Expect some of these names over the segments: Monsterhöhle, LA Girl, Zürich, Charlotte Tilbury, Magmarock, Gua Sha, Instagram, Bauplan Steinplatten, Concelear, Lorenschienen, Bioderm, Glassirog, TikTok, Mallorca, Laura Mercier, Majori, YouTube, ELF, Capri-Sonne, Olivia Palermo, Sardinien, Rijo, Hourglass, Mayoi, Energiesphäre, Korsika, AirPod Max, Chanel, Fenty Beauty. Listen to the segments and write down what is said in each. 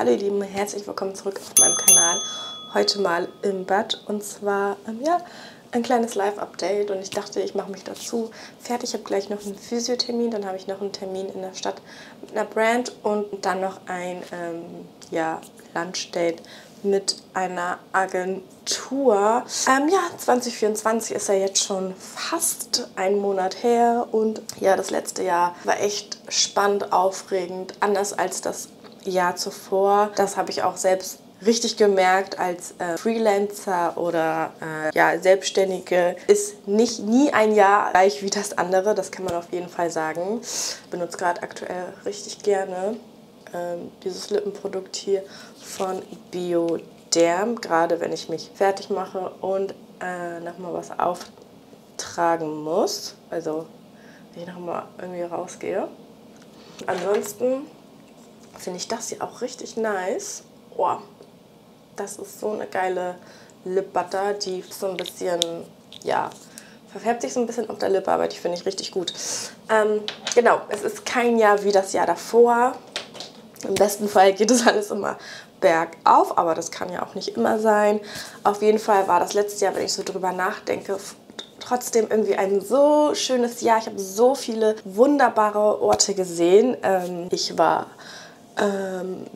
Hallo ihr Lieben, herzlich willkommen zurück auf meinem Kanal. Heute mal im Bad und zwar ja, ein kleines Live-Update und ich dachte, ich mache mich dazu fertig. Ich habe gleich noch einen Physiotermin, dann habe ich noch einen Termin in der Stadt mit einer Brand und dann noch ein ja, Lunchdate mit einer Agentur. Ja, 2024 ist ja jetzt schon fast ein Monat her und ja, das letzte Jahr war echt spannend, aufregend, anders als das Jahr zuvor. Das habe ich auch selbst richtig gemerkt als Freelancer oder ja, Selbstständige. Ist nie ein Jahr gleich wie das andere, das kann man auf jeden Fall sagen. Ich benutze gerade aktuell richtig gerne dieses Lippenprodukt hier von Bioderm, gerade wenn ich mich fertig mache und nochmal was auftragen muss, also wenn ich nochmal irgendwie rausgehe. Ansonsten finde ich das hier auch richtig nice. Oh, das ist so eine geile Lip Butter, die so ein bisschen, ja, verfärbt sich so ein bisschen auf der Lippe, aber die finde ich richtig gut. Genau, es ist kein Jahr wie das Jahr davor. Im besten Fall geht es alles immer bergauf, aber das kann ja auch nicht immer sein. Auf jeden Fall war das letzte Jahr, wenn ich so drüber nachdenke, trotzdem irgendwie ein so schönes Jahr. Ich habe so viele wunderbare Orte gesehen. Ich war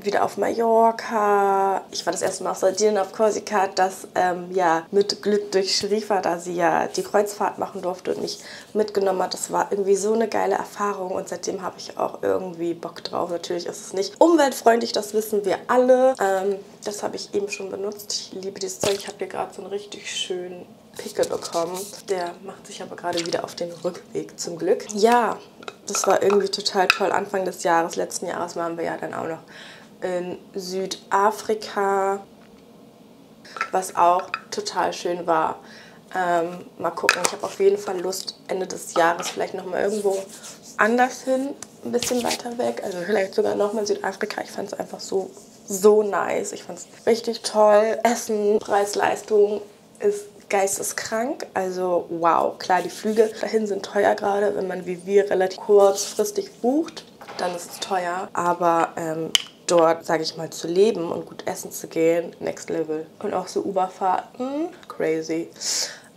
wieder auf Mallorca. Ich war das erste Mal auf Sardinien, auf Korsika, das ja, mit Glück durch Sharifa, da sie ja die Kreuzfahrt machen durfte und mich mitgenommen hat. Das war irgendwie so eine geile Erfahrung und seitdem habe ich auch irgendwie Bock drauf. Natürlich ist es nicht umweltfreundlich, das wissen wir alle. Das habe ich eben schon benutzt. Ich liebe dieses Zeug. Ich habe hier gerade so einen richtig schönen Pickel bekommen. Der macht sich aber gerade wieder auf den Rückweg, zum Glück. Ja, das war irgendwie total toll. Anfang des Jahres, letzten Jahres waren wir ja dann auch noch in Südafrika, was auch total schön war. Mal gucken, ich habe auf jeden Fall Lust, Ende des Jahres vielleicht nochmal irgendwo anders hin, ein bisschen weiter weg. Also vielleicht sogar nochmal Südafrika. Ich fand es einfach so nice. Ich fand es richtig toll. Essen, Preis-Leistung ist geisteskrank, also wow, klar, die Flüge dahin sind teuer gerade, wenn man wie wir relativ kurzfristig bucht, dann ist es teuer, aber dort, sage ich mal, zu leben und gut essen zu gehen, next level. Und auch so Uberfahrten, crazy.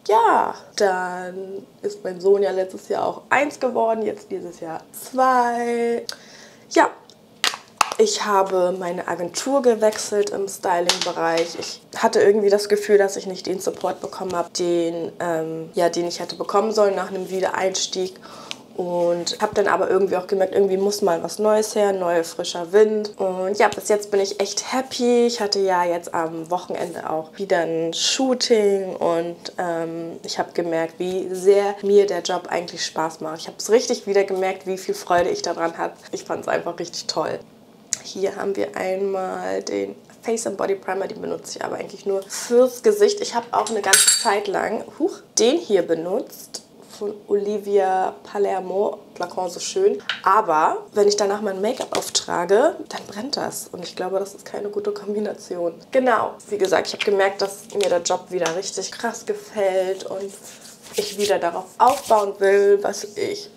Ja, dann ist mein Sohn ja letztes Jahr auch 1 geworden, jetzt dieses Jahr 2. Ja, ich habe meine Agentur gewechselt im Styling-Bereich. Ich hatte irgendwie das Gefühl, dass ich nicht den Support bekommen habe, den ich hätte bekommen sollen nach einem Wiedereinstieg. Und habe dann aber irgendwie auch gemerkt, irgendwie muss mal was Neues her, neuer frischer Wind. Und ja, bis jetzt bin ich echt happy. Ich hatte ja jetzt am Wochenende auch wieder ein Shooting und ich habe gemerkt, wie sehr mir der Job eigentlich Spaß macht. Ich habe es richtig wieder gemerkt, wie viel Freude ich daran habe. Ich fand es einfach richtig toll. Hier haben wir einmal den Face and Body Primer, den benutze ich aber eigentlich nur fürs Gesicht. Ich habe auch eine ganze Zeit lang den hier benutzt von Olivia Palermo, Flakon so schön. Aber wenn ich danach mein Make-up auftrage, dann brennt das. Und ich glaube, das ist keine gute Kombination. Genau, wie gesagt, ich habe gemerkt, dass mir der Job wieder richtig krass gefällt und ich wieder darauf aufbauen will, was ich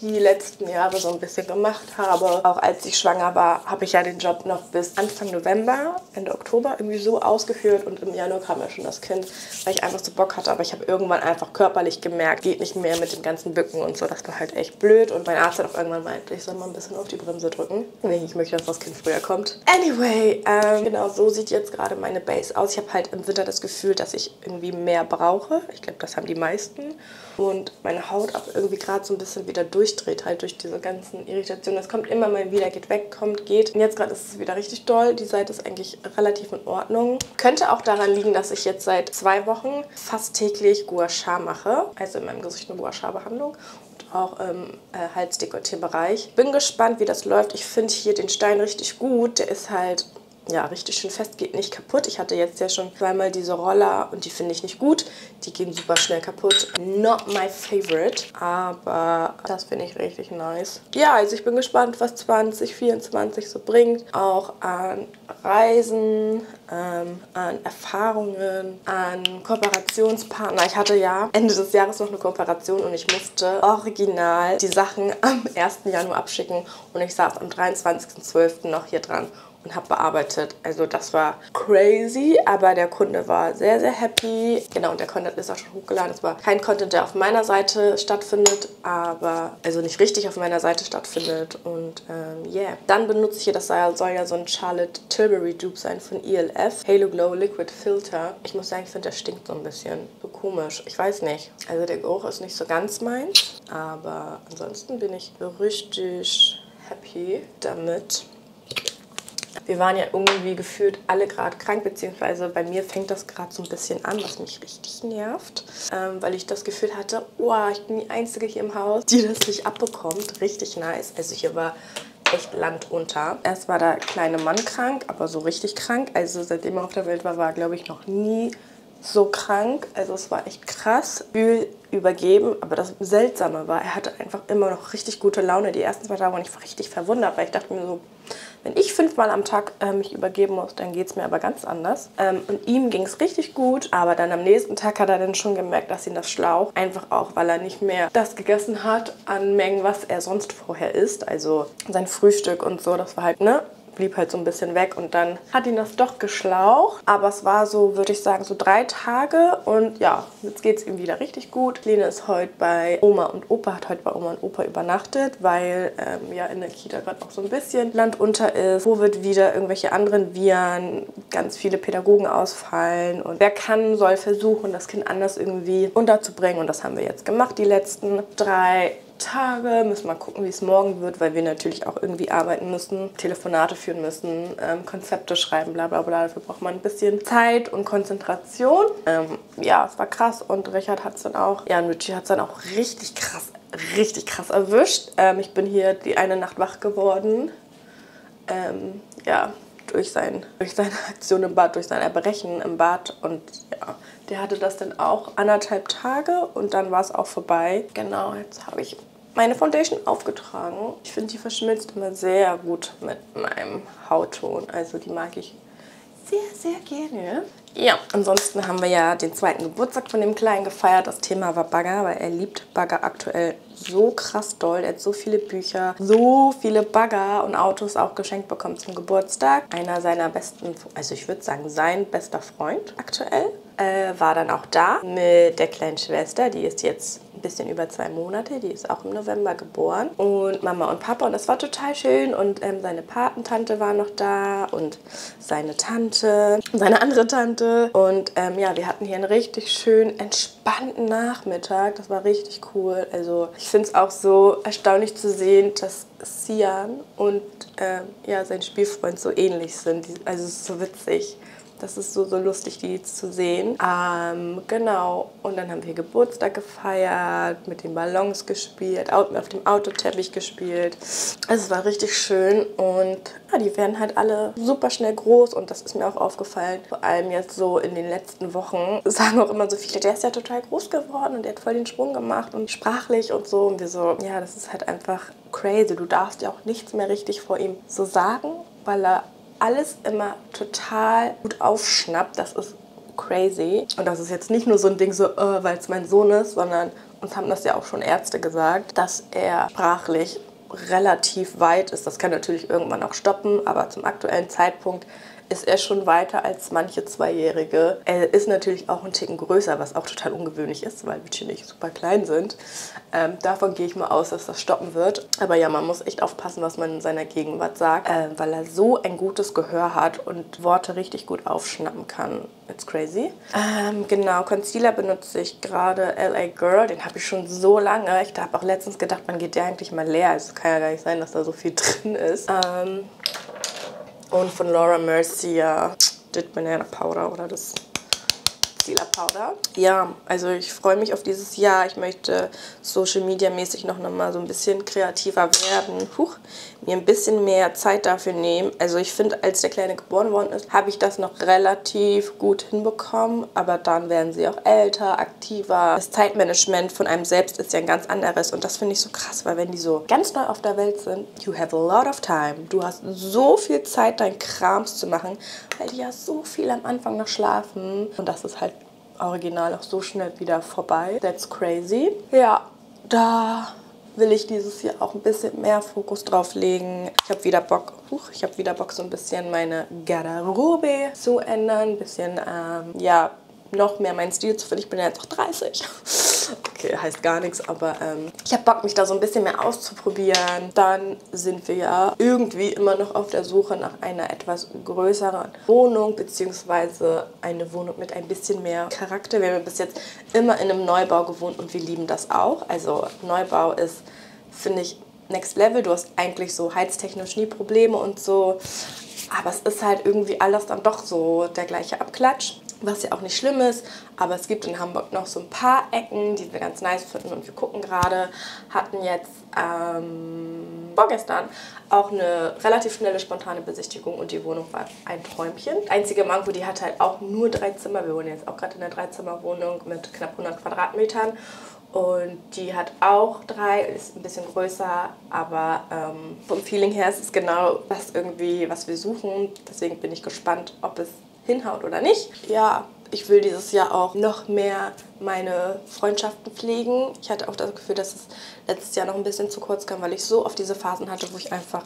die letzten Jahre so ein bisschen gemacht habe. Auch als ich schwanger war, habe ich ja den Job noch bis Anfang November, Ende Oktober irgendwie so ausgeführt und im Januar kam ja schon das Kind, weil ich einfach so Bock hatte. Aber ich habe irgendwann einfach körperlich gemerkt, geht nicht mehr mit dem ganzen Bücken und so. Das war halt echt blöd und mein Arzt hat auch irgendwann meint, ich soll mal ein bisschen auf die Bremse drücken. Ich möchte, dass das Kind früher kommt. Anyway, genau so sieht jetzt gerade meine Base aus. Ich habe halt im Winter das Gefühl, dass ich irgendwie mehr brauche. Ich glaube, das haben die meisten. Und meine Haut auch irgendwie gerade so ein bisschen wieder durchdreht, halt durch diese ganzen Irritationen. Das kommt immer mal wieder, geht weg, kommt, geht. Und jetzt gerade ist es wieder richtig doll. Die Seite ist eigentlich relativ in Ordnung. Könnte auch daran liegen, dass ich jetzt seit 2 Wochen fast täglich Gua Sha mache. Also in meinem Gesicht eine Gua Sha-Behandlung. Auch im Halsdekolleté-Bereich. Bin gespannt, wie das läuft. Ich finde hier den Stein richtig gut. Der ist halt ja richtig schön fest, geht nicht kaputt. Ich hatte jetzt ja schon zweimal diese Roller und die finde ich nicht gut. Die gehen super schnell kaputt. Not my favorite, aber das finde ich richtig nice. Ja, also ich bin gespannt, was 2024 so bringt. Auch an Reisen, an Erfahrungen, an Kooperationspartner. Ich hatte ja Ende des Jahres noch eine Kooperation und ich musste original die Sachen am 1. Januar abschicken und ich saß am 23.12. noch hier dran und habe bearbeitet. Also das war crazy, aber der Kunde war sehr, sehr happy. Genau, und der Content ist auch schon hochgeladen. Es war kein Content, der auf meiner Seite stattfindet, aber also nicht richtig auf meiner Seite stattfindet. Und yeah. Dann benutze ich hier, das soll ja so ein Charlotte Tilbury Dupe sein von ELF. Halo Glow Liquid Filter. Ich muss sagen, ich finde, der stinkt so ein bisschen. So komisch. Ich weiß nicht. Also der Geruch ist nicht so ganz meins, aber ansonsten bin ich richtig happy damit. Wir waren ja irgendwie gefühlt alle gerade krank, beziehungsweise bei mir fängt das gerade so ein bisschen an, was mich richtig nervt, weil ich das Gefühl hatte, oh, ich bin die Einzige hier im Haus, die das nicht abbekommt. Richtig nice. Also hier war echt Land unter. Erst war der kleine Mann krank, aber so richtig krank. Also seitdem er auf der Welt war, war er, glaube ich, noch nie so krank. Also es war echt krass. Gefühl übergeben, aber das Seltsame war, er hatte einfach immer noch richtig gute Laune. Die ersten 2 Tage war ich richtig verwundert, weil ich dachte mir so, wenn ich 5-mal am Tag mich übergeben muss, dann geht es mir aber ganz anders. Und ihm ging es richtig gut, aber dann am nächsten Tag hat er dann schon gemerkt, dass ihn das schlaucht. Einfach auch, weil er nicht mehr das gegessen hat an Mengen, was er sonst vorher isst. Also sein Frühstück und so, das war halt, ne, blieb halt so ein bisschen weg und dann hat ihn das doch geschlaucht. Aber es war so, würde ich sagen, so 3 Tage und ja, jetzt geht es ihm wieder richtig gut. Lena ist heute bei Oma und Opa, hat heute bei Oma und Opa übernachtet, weil ja in der Kita gerade auch so ein bisschen Land unter ist. Wo wird wieder irgendwelche anderen Viren, ganz viele Pädagogen ausfallen und wer kann, soll versuchen, das Kind anders irgendwie unterzubringen und das haben wir jetzt gemacht, die letzten 3 Tage. Müssen mal gucken, wie es morgen wird, weil wir natürlich auch irgendwie arbeiten müssen, Telefonate führen müssen, Konzepte schreiben, bla bla bla. Dafür braucht man ein bisschen Zeit und Konzentration. Ja, es war krass und Richard hat es dann auch, ja, und Richie hat es dann auch richtig krass erwischt. Ich bin hier die eine Nacht wach geworden. Ja, durch seine Aktion im Bad, durch sein Erbrechen im Bad und ja, der hatte das dann auch anderthalb Tage und dann war es auch vorbei. Genau, jetzt habe ich meine Foundation aufgetragen. Ich finde, die verschmilzt immer sehr gut mit meinem Hautton. Also die mag ich sehr, sehr gerne. Ja, ansonsten haben wir ja den 2. Geburtstag von dem Kleinen gefeiert. Das Thema war Bagger, weil er liebt Bagger aktuell so krass doll. Er hat so viele Bücher, so viele Bagger und Autos auch geschenkt bekommen zum Geburtstag. Einer seiner besten, also ich würde sagen sein bester Freund aktuell, war dann auch da mit der kleinen Schwester. Die ist jetzt ein bisschen über 2 Monate. Die ist auch im November geboren. Und Mama und Papa. Und das war total schön. Und seine Patentante war noch da. Und seine Tante. Seine andere Tante. Und ja, wir hatten hier einen richtig schönen, entspannten Nachmittag. Das war richtig cool. Also ich finde es auch so erstaunlich zu sehen, dass Sian und ja, sein Spielfreund so ähnlich sind. Also es ist so witzig. Das ist so, so lustig, die zu sehen. Genau. Und dann haben wir Geburtstag gefeiert, mit den Ballons gespielt, auf dem Autoteppich gespielt. Also es war richtig schön und ja, die werden halt alle super schnell groß und das ist mir auch aufgefallen. Vor allem jetzt so in den letzten Wochen sagen auch immer so viele, der ist ja total groß geworden und der hat voll den Sprung gemacht und sprachlich und so. Und wir so, ja, das ist halt einfach crazy. Du darfst ja auch nichts mehr richtig vor ihm so sagen, weil er alles immer total gut aufschnappt. Das ist crazy. Und das ist jetzt nicht nur so ein Ding so, weil es mein Sohn ist, sondern uns haben das ja auch schon Ärzte gesagt, dass er sprachlich relativ weit ist. Das kann natürlich irgendwann auch stoppen, aber zum aktuellen Zeitpunkt ist er schon weiter als manche 2-Jährige. Er ist natürlich auch ein Ticken größer, was auch total ungewöhnlich ist, weil Mädchen nicht super klein sind. Davon gehe ich mal aus, dass das stoppen wird. Aber ja, man muss echt aufpassen, was man in seiner Gegenwart sagt, weil er so ein gutes Gehör hat und Worte richtig gut aufschnappen kann. It's crazy. Genau, Concealer benutze ich gerade LA Girl. Den habe ich schon so lange. Ich habe auch letztens gedacht, wann geht der eigentlich mal leer? Also es kann ja gar nicht sein, dass da so viel drin ist. Und von Laura Mercier, Dit Banana Powder oder das Concealer Powder. Ja, also ich freue mich auf dieses Jahr. Ich möchte Social Media mäßig noch mal so ein bisschen kreativer werden. Mir ein bisschen mehr Zeit dafür nehmen. Also ich finde, als der Kleine geboren worden ist, habe ich das noch relativ gut hinbekommen. Aber dann werden sie auch älter, aktiver. Das Zeitmanagement von einem selbst ist ja ein ganz anderes. Und das finde ich so krass, weil wenn die so ganz neu auf der Welt sind, you have a lot of time. Du hast so viel Zeit, dein Krams zu machen, weil die ja so viel am Anfang noch schlafen. Und das ist halt original auch so schnell wieder vorbei. That's crazy. Ja, da will ich dieses Jahr auch ein bisschen mehr Fokus drauf legen. Ich habe wieder Bock, so ein bisschen meine Garderobe zu ändern, ein bisschen, ja, noch mehr meinen Stil zu finden. Ich bin ja jetzt auch 30. Okay, heißt gar nichts, aber ich habe Bock, mich da so ein bisschen mehr auszuprobieren. Dann sind wir ja irgendwie immer noch auf der Suche nach einer etwas größeren Wohnung, beziehungsweise eine Wohnung mit ein bisschen mehr Charakter. Wir haben bis jetzt immer in einem Neubau gewohnt und wir lieben das auch. Also Neubau ist, finde ich, next level. Du hast eigentlich so heiztechnisch nie Probleme und so. Aber es ist halt irgendwie alles dann doch so der gleiche Abklatsch. Was ja auch nicht schlimm ist, aber es gibt in Hamburg noch so ein paar Ecken, die wir ganz nice finden und wir gucken gerade, hatten jetzt vorgestern auch eine relativ schnelle, spontane Besichtigung und die Wohnung war ein Träumchen. Einzige Manko, die hat halt auch nur 3 Zimmer, wir wohnen jetzt auch gerade in einer 3-Zimmer-Wohnung mit knapp 100 Quadratmetern und die hat auch 3, ist ein bisschen größer, aber vom Feeling her ist es genau das irgendwie, was wir suchen, deswegen bin ich gespannt, ob es hinhaut oder nicht. Ja, ich will dieses Jahr auch noch mehr meine Freundschaften pflegen. Ich hatte auch das Gefühl, dass es letztes Jahr noch ein bisschen zu kurz kam, weil ich so oft diese Phasen hatte, wo ich einfach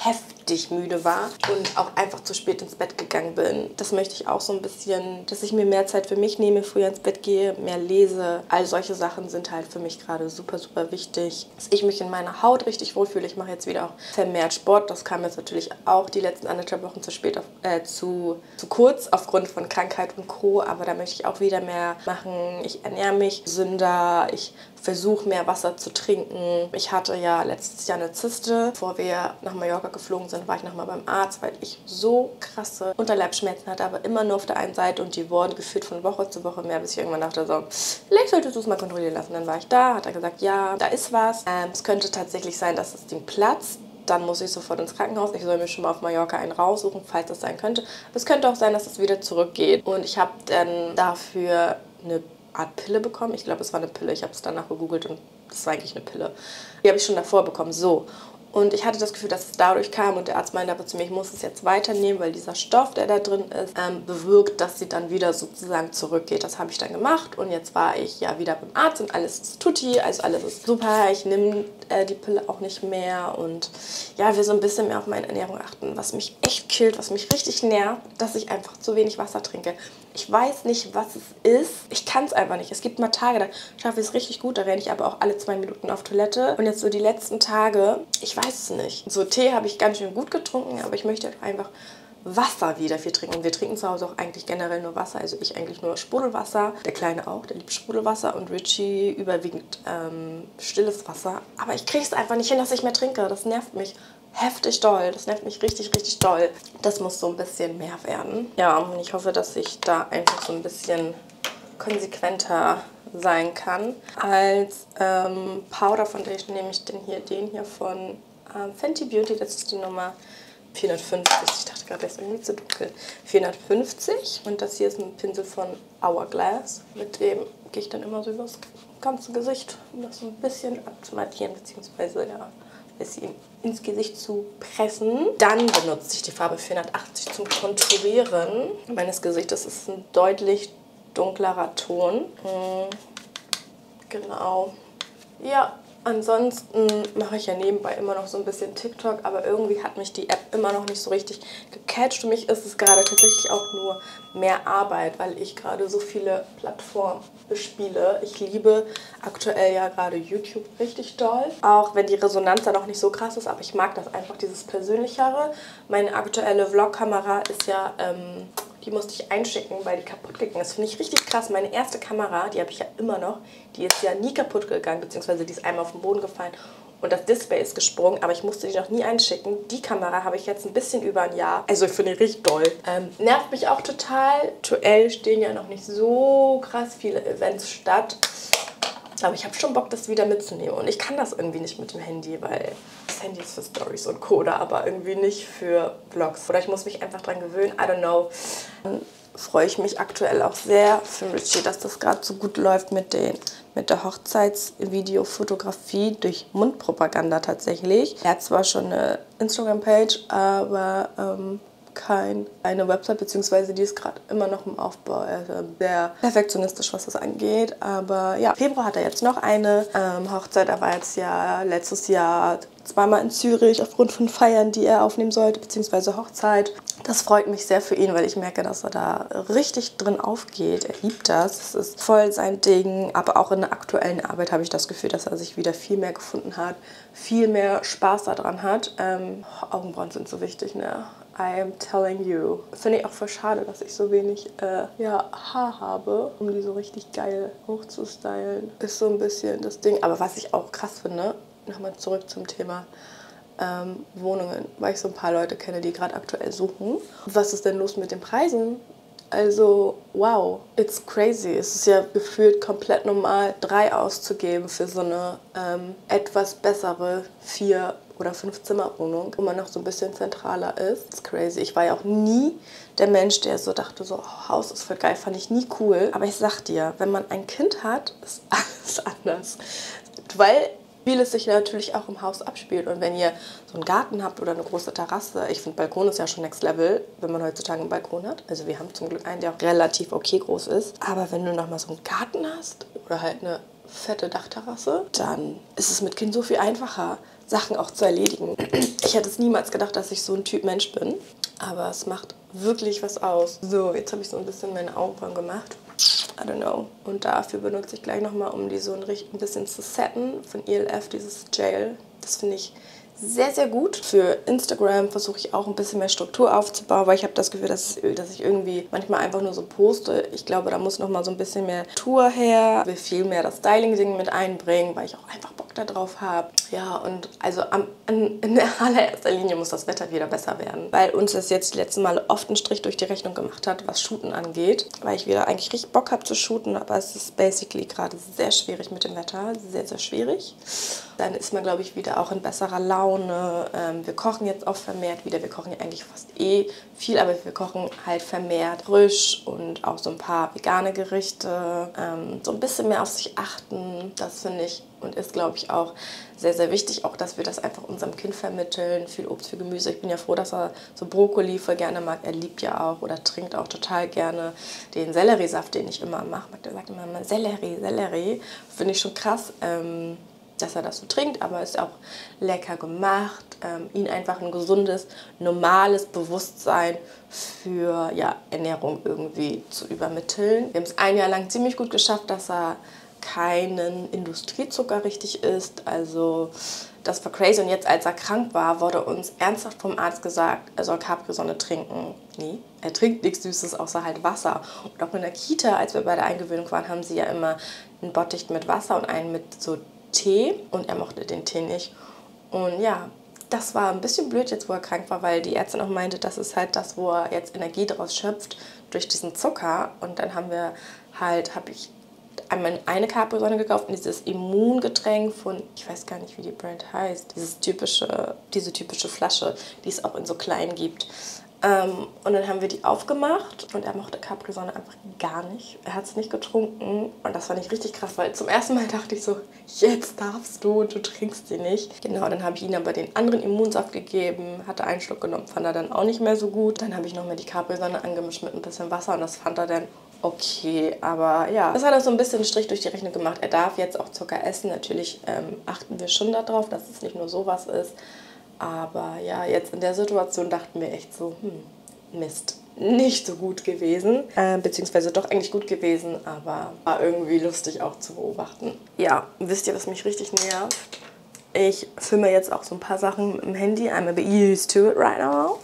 heftig müde war und auch einfach zu spät ins Bett gegangen bin. Das möchte ich auch so ein bisschen, dass ich mir mehr Zeit für mich nehme, früher ins Bett gehe, mehr lese. All solche Sachen sind halt für mich gerade super, super wichtig. Dass ich mich in meiner Haut richtig wohlfühle. Ich mache jetzt wieder auch vermehrt Sport. Das kam jetzt natürlich auch die letzten 1,5 Wochen zu spät, zu kurz aufgrund von Krankheit und Co. Aber da möchte ich auch wieder mehr machen. Ich ernähre mich gesünder, ich versuche mehr Wasser zu trinken. Ich hatte ja letztes Jahr eine Zyste. Bevor wir nach Mallorca geflogen sind, war ich nochmal beim Arzt, weil ich so krasse Unterleibsschmerzen hatte, aber immer nur auf der einen Seite und die wurden gefühlt von Woche zu Woche mehr, bis ich irgendwann dachte, so, vielleicht solltest du es mal kontrollieren lassen. Dann war ich da, hat er gesagt, ja, da ist was. Es könnte tatsächlich sein, dass das Ding platzt. Dann muss ich sofort ins Krankenhaus. Ich soll mir schon mal auf Mallorca einen raussuchen, falls das sein könnte. Es könnte auch sein, dass es wieder zurückgeht. Und ich habe dann dafür eine Art Pille bekommen. Ich glaube, es war eine Pille. Ich habe es danach gegoogelt und es war eigentlich eine Pille. Die habe ich schon davor bekommen. So. Und ich hatte das Gefühl, dass es dadurch kam und der Arzt meinte aber zu mir, ich muss es jetzt weiternehmen, weil dieser Stoff, der da drin ist, bewirkt, dass sie dann wieder sozusagen zurückgeht. Das habe ich dann gemacht und jetzt war ich ja wieder beim Arzt und alles ist tutti, also alles ist super. Ich nehme die Pille auch nicht mehr und ja, will so ein bisschen mehr auf meine Ernährung achten, was mich echt killt, was mich richtig nervt, dass ich einfach zu wenig Wasser trinke. Ich weiß nicht, was es ist. Ich kann es einfach nicht. Es gibt mal Tage, da schaffe ich es richtig gut, da renne ich aber auch alle 2 Minuten auf Toilette. Und jetzt so die letzten Tage, ich weiß es nicht. So Tee habe ich ganz schön gut getrunken, aber ich möchte einfach Wasser wieder viel trinken. Und wir trinken zu Hause auch eigentlich generell nur Wasser. Also ich eigentlich nur Sprudelwasser. Der Kleine auch, der liebt Sprudelwasser. Und Richie überwiegend stilles Wasser. Aber ich kriege es einfach nicht hin, dass ich mehr trinke. Das nervt mich heftig doll. Das nervt mich richtig, richtig doll. Das muss so ein bisschen mehr werden. Ja, und ich hoffe, dass ich da einfach so ein bisschen konsequenter sein kann. Als Powder Foundation nehme ich den hier von Fenty Beauty. Das ist die Nummer 450. Ich dachte gerade, das ist irgendwie zu dunkel. 450. Und das hier ist ein Pinsel von Hourglass. Mit dem gehe ich dann immer so über das ganze Gesicht, um das so ein bisschen abzumattieren, beziehungsweise ja, ein bisschen ins Gesicht zu pressen. Dann benutze ich die Farbe 480 zum Konturieren meines Gesichtes. Das ist ein deutlich dunklerer Ton. Genau. Ja, ansonsten mache ich ja nebenbei immer noch so ein bisschen TikTok, aber irgendwie hat mich die App immer noch nicht so richtig gecatcht. Für mich ist es gerade tatsächlich auch nur mehr Arbeit, weil ich gerade so viele Plattformen bespiele. Ich liebe aktuell ja gerade YouTube richtig doll, auch wenn die Resonanz dann auch nicht so krass ist, aber ich mag das einfach, dieses Persönlichere. Meine aktuelle Vlog-Kamera ist ja... die musste ich einschicken, weil die kaputt gegangen ist. Finde ich richtig krass. Meine erste Kamera, die habe ich ja immer noch, die ist ja nie kaputt gegangen, beziehungsweise die ist einmal auf den Boden gefallen und das Display ist gesprungen, aber ich musste die noch nie einschicken. Die Kamera habe ich jetzt ein bisschen über ein Jahr. Also ich finde die richtig doll. Nervt mich auch total. Aktuell stehen ja noch nicht so krass viele Events statt. Aber ich habe schon Bock, das wieder mitzunehmen. Und ich kann das irgendwie nicht mit dem Handy, weil das Handy ist für Stories und Co. aber irgendwie nicht für Vlogs. Oder ich muss mich einfach dran gewöhnen. I don't know. Dann freue ich mich aktuell auch sehr für Richie, dass das gerade so gut läuft mit der Hochzeitsvideofotografie durch Mundpropaganda tatsächlich. Er hat zwar schon eine Instagram-Page, aber keine Website, beziehungsweise die ist gerade immer noch im Aufbau. Also sehr perfektionistisch, was das angeht. Aber ja, Februar hat er jetzt noch eine Hochzeit. Er war jetzt ja letztes Jahr zweimal in Zürich aufgrund von Feiern, die er aufnehmen sollte, beziehungsweise Hochzeit. Das freut mich sehr für ihn, weil ich merke, dass er da richtig drin aufgeht. Er liebt das. Es ist voll sein Ding. Aber auch in der aktuellen Arbeit habe ich das Gefühl, dass er sich wieder viel mehr gefunden hat, viel mehr Spaß daran hat. Augenbrauen sind so wichtig, ne? I am telling you. Finde ich auch voll schade, dass ich so wenig Haar habe, um die so richtig geil hochzustylen. Ist so ein bisschen das Ding. Aber was ich auch krass finde, nochmal zurück zum Thema Wohnungen, weil ich so ein paar Leute kenne, die gerade aktuell suchen. Was ist denn los mit den Preisen? Also, wow, it's crazy. Es ist ja gefühlt komplett normal, 3 auszugeben für so eine etwas bessere 4- oder 5-Zimmer-Wohnung, wo man noch so ein bisschen zentraler ist. It's crazy. Ich war ja auch nie der Mensch, der so dachte, so, oh, Haus ist voll geil, fand ich nie cool. Aber ich sag dir, wenn man ein Kind hat, ist alles anders. Weil vieles sich natürlich auch im Haus abspielt. Und wenn ihr so einen Garten habt oder eine große Terrasse, ich finde, Balkon ist ja schon next level, wenn man heutzutage einen Balkon hat. Also wir haben zum Glück einen, der auch relativ okay groß ist. Aber wenn du nochmal so einen Garten hast oder halt eine fette Dachterrasse, dann ist es mit Kind so viel einfacher, Sachen auch zu erledigen. Ich hätte es niemals gedacht, dass ich so ein Typ Mensch bin. Aber es macht wirklich was aus. So, jetzt habe ich so ein bisschen meine Augenbrauen gemacht. I don't know. Und dafür benutze ich gleich nochmal, um die so ein bisschen zu setten, von ELF, dieses Gel. Das finde ich sehr, sehr gut. Für Instagram versuche ich auch ein bisschen mehr Struktur aufzubauen, weil ich habe das Gefühl, dass ich irgendwie manchmal einfach nur so poste. Ich glaube, da muss nochmal so ein bisschen mehr Tour her. Ich will viel mehr das Styling-Ding mit einbringen, weil ich auch einfach Bock da drauf habe. Ja, und also in allererster Linie muss das Wetter wieder besser werden, weil uns das jetzt die letzten Male oft einen Strich durch die Rechnung gemacht hat, was Shooten angeht, weil ich wieder eigentlich richtig Bock habe zu shooten, aber es ist basically gerade sehr schwierig mit dem Wetter. Sehr, sehr schwierig. Dann ist man, glaube ich, wieder auch in besserer Laune. Wir kochen jetzt auch vermehrt wieder. Wir kochen ja eigentlich fast eh viel, aber wir kochen halt vermehrt frisch und auch so ein paar vegane Gerichte. So ein bisschen mehr auf sich achten, das finde ich und ist, glaube ich, auch sehr, sehr wichtig. Auch, dass wir das einfach unserem Kind vermitteln. Viel Obst, viel Gemüse. Ich bin ja froh, dass er so Brokkoli voll gerne mag. Er liebt ja auch oder trinkt auch total gerne den Selleriesaft, den ich immer mache. Er sagt immer, Sellerie, Sellerie. Finde ich schon krass. Dass er das so trinkt, aber ist auch lecker gemacht. Ihn einfach ein gesundes, normales Bewusstsein für ja, Ernährung irgendwie zu übermitteln. Wir haben es ein Jahr lang ziemlich gut geschafft, dass er keinen Industriezucker richtig isst. Also das war crazy. Und jetzt, als er krank war, wurde uns ernsthaft vom Arzt gesagt, er soll Capri-Sonne trinken. Nee, er trinkt nichts Süßes, außer halt Wasser. Und auch in der Kita, als wir bei der Eingewöhnung waren, haben sie ja immer einen Bottich mit Wasser und einen mit so Tee und er mochte den Tee nicht. Und ja, das war ein bisschen blöd jetzt, wo er krank war, weil die Ärztin auch meinte, das ist halt das, wo er jetzt Energie draus schöpft, durch diesen Zucker. Und dann haben wir halt, habe ich einmal eine Capri-Sonne gekauft und dieses Immungetränk von, ich weiß gar nicht, wie die Brand heißt, diese typische Flasche, die es auch in so kleinen gibt. Und dann haben wir die aufgemacht und er mochte Capri-Sonne einfach gar nicht. Er hat es nicht getrunken und das fand ich richtig krass, weil zum ersten Mal dachte ich so, jetzt darfst du, du trinkst die nicht. Genau, dann habe ich ihm aber den anderen Immunsaft gegeben, hatte einen Schluck genommen, fand er dann auch nicht mehr so gut. Dann habe ich nochmal die Capri-Sonne angemischt mit ein bisschen Wasser und das fand er dann okay, aber ja, das hat auch so ein bisschen einen Strich durch die Rechnung gemacht. Er darf jetzt auch Zucker essen, natürlich achten wir schon darauf, dass es nicht nur sowas ist. Aber ja, jetzt in der Situation dachten wir echt so, Mist, nicht so gut gewesen. Beziehungsweise doch eigentlich gut gewesen, aber war irgendwie lustig auch zu beobachten. Ja, wisst ihr, was mich richtig nervt? Ich filme jetzt auch so ein paar Sachen mit dem Handy. I'm a bit used to it right now.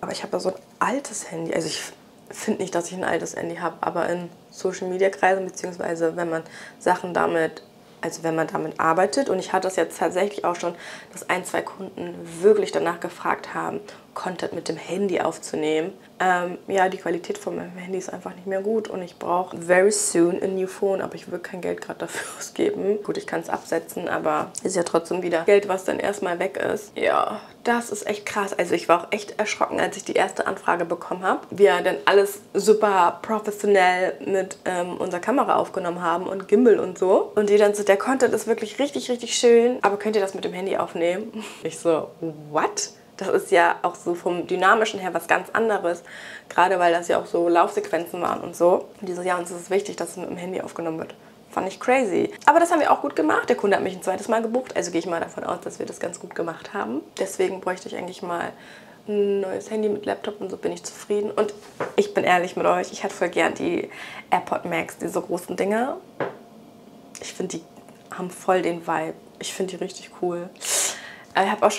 Aber ich habe ja so ein altes Handy. Also ich finde nicht, dass ich ein altes Handy habe, aber in Social-Media-Kreisen, beziehungsweise wenn man Sachen damit... Also wenn man damit arbeitet. Und ich hatte das jetzt tatsächlich auch schon, dass 1, 2 Kunden wirklich danach gefragt haben, Content mit dem Handy aufzunehmen. Ja, die Qualität von meinem Handy ist einfach nicht mehr gut und ich brauche very soon a new phone, aber ich will kein Geld gerade dafür ausgeben. Gut, ich kann es absetzen, aber ist ja trotzdem wieder Geld, was dann erstmal weg ist. Ja, das ist echt krass. Also ich war auch echt erschrocken, als ich die erste Anfrage bekommen habe. Wir dann alles super professionell mit unserer Kamera aufgenommen haben und Gimbal und so. Und die dann so, der Content ist wirklich richtig, richtig schön, aber könnt ihr das mit dem Handy aufnehmen? Ich so, what? Das ist ja auch so vom Dynamischen her was ganz anderes, gerade weil das ja auch so Laufsequenzen waren und so. Und die so, ja, uns ist es wichtig, dass es mit dem Handy aufgenommen wird. Fand ich crazy. Aber das haben wir auch gut gemacht. Der Kunde hat mich ein zweites Mal gebucht, also gehe ich mal davon aus, dass wir das ganz gut gemacht haben. Deswegen bräuchte ich eigentlich mal ein neues Handy mit Laptop und so, bin ich zufrieden. Und ich bin ehrlich mit euch, ich hatte voll gern die AirPod Max, diese großen Dinger. Ich finde, die haben voll den Vibe. Ich finde die richtig cool.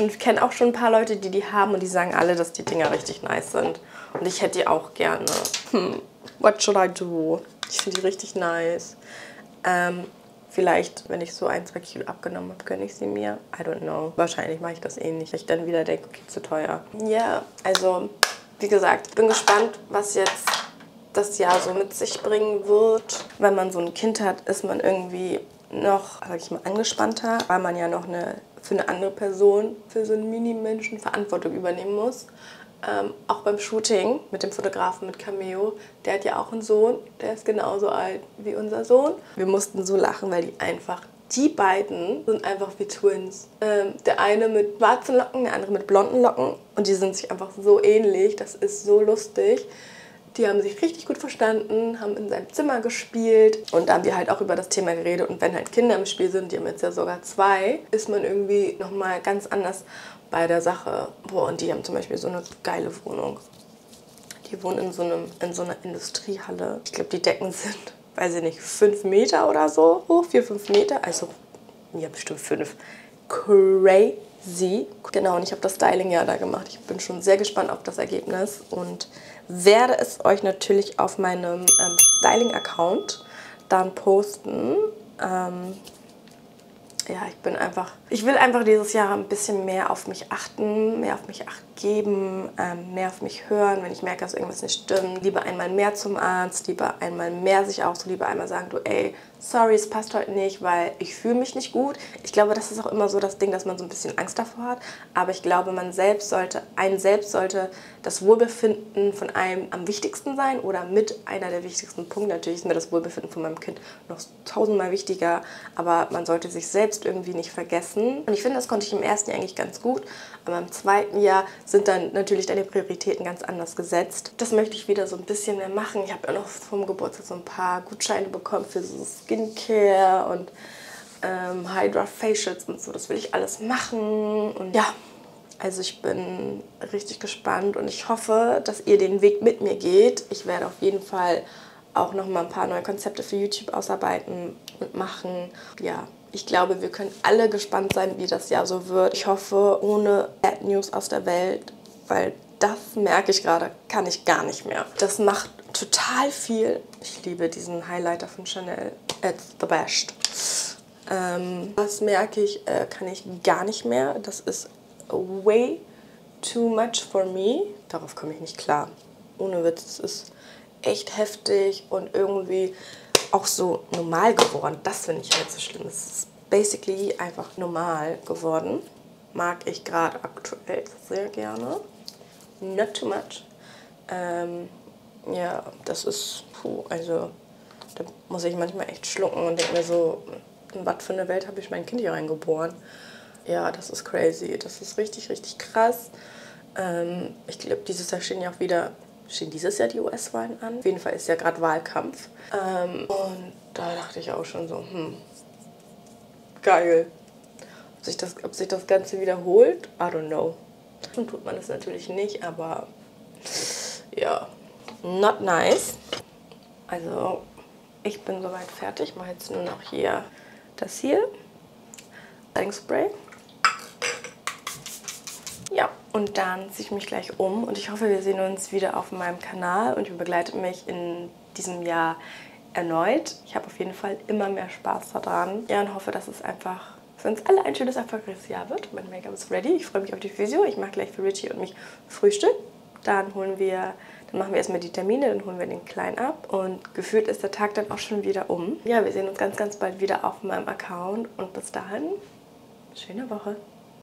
Ich kenne auch schon ein paar Leute, die die haben, und die sagen alle, dass die Dinger richtig nice sind. Und ich hätte die auch gerne. What should I do? Ich finde die richtig nice. Vielleicht, wenn ich so 1-2 Kilo abgenommen habe, gönne ich sie mir. I don't know. Wahrscheinlich mache ich das eh nicht, weil ich dann wieder denke, okay, zu teuer. Ja, yeah, also, wie gesagt, bin gespannt, was jetzt das Jahr so mit sich bringen wird. Wenn man so ein Kind hat, ist man irgendwie noch, sag ich mal, angespannter, weil man ja noch für eine andere Person, für so einen Mini-Menschen Verantwortung übernehmen muss. Auch beim Shooting mit dem Fotografen, mit Cameo, der hat ja auch einen Sohn, der ist genauso alt wie unser Sohn. Wir mussten so lachen, weil die beiden sind einfach wie Twins. Der eine mit schwarzen Locken, der andere mit blonden Locken, und die sind sich einfach so ähnlich, das ist so lustig. Die haben sich richtig gut verstanden, haben in seinem Zimmer gespielt, und da haben wir halt auch über das Thema geredet. Und wenn halt Kinder im Spiel sind, die haben jetzt ja sogar 2, ist man irgendwie nochmal ganz anders bei der Sache. Boah, und die haben zum Beispiel so eine geile Wohnung. Die wohnen in so einer Industriehalle. Ich glaube, die Decken sind, weiß ich nicht, 5 Meter oder so hoch, 4, 5 Meter. Also, ja, bestimmt 5. Crazy. Genau, und ich habe das Styling ja da gemacht. Ich bin schon sehr gespannt auf das Ergebnis und werde es euch natürlich auf meinem Styling-Account dann posten. Ja, ich will einfach dieses Jahr ein bisschen mehr auf mich achten, mehr auf mich Acht geben, mehr auf mich hören, wenn ich merke, dass irgendwas nicht stimmt. Lieber einmal mehr zum Arzt, lieber einmal mehr sich ausruhen, lieber einmal sagen, du ey, sorry, es passt heute nicht, weil ich fühle mich nicht gut. Ich glaube, das ist auch immer so das Ding, dass man so ein bisschen Angst davor hat. Aber ich glaube, einem selbst sollte das Wohlbefinden von einem am wichtigsten sein, oder mit einer der wichtigsten Punkte. Natürlich ist mir das Wohlbefinden von meinem Kind noch 1000-mal wichtiger, aber man sollte sich selbst irgendwie nicht vergessen. Und ich finde, das konnte ich im ersten Jahr eigentlich ganz gut, aber im zweiten Jahr sind dann natürlich deine Prioritäten ganz anders gesetzt. Das möchte ich wieder so ein bisschen mehr machen. Ich habe ja noch vom Geburtstag so ein paar Gutscheine bekommen für so Skincare und Hydra Facials und so. Das will ich alles machen. Und ja, also ich bin richtig gespannt und ich hoffe, dass ihr den Weg mit mir geht. Ich werde auf jeden Fall auch noch mal ein paar neue Konzepte für YouTube ausarbeiten und machen. Ja, ich glaube, wir können alle gespannt sein, wie das Jahr so wird. Ich hoffe, ohne Bad News aus der Welt, weil das merke ich gerade, kann ich gar nicht mehr. Das macht total viel. Ich liebe diesen Highlighter von Chanel. It's the best. Das merke ich, kann ich gar nicht mehr. Das ist way too much for me. Darauf komme ich nicht klar. Ohne Witz, es ist echt heftig und irgendwie auch so normal geworden. Das finde ich halt so schlimm. Es ist basically einfach normal geworden. Mag ich gerade aktuell sehr gerne. Not too much. Ja, das ist, puh, also da muss ich manchmal echt schlucken und denke mir so, in was für eine Welt habe ich mein Kind hier reingeboren? Ja, das ist crazy. Das ist richtig, richtig krass. Ich glaube, dieses Jahr stehen ja die US-Wahlen an. Auf jeden Fall ist ja gerade Wahlkampf. Und da dachte ich auch schon so, geil. Ob sich das Ganze wiederholt? I don't know. Und tut man das natürlich nicht, aber ja, not nice. Also, ich bin soweit fertig. Ich mache jetzt nur noch hier das hier. Styling Spray. Ja, und dann ziehe ich mich gleich um. Und ich hoffe, wir sehen uns wieder auf meinem Kanal. Und ihr begleitet mich in diesem Jahr erneut. Ich habe auf jeden Fall immer mehr Spaß daran. Ja, und hoffe, dass es einfach für uns alle ein schönes, erfolgreiches Jahr wird. Mein Make-up ist ready. Ich freue mich auf die Physio. Ich mache gleich für Richie und mich Frühstück. Dann machen wir erstmal die Termine, dann holen wir den Kleinen ab. Und gefühlt ist der Tag dann auch schon wieder um. Ja, wir sehen uns ganz, ganz bald wieder auf meinem Account. Und bis dahin, schöne Woche.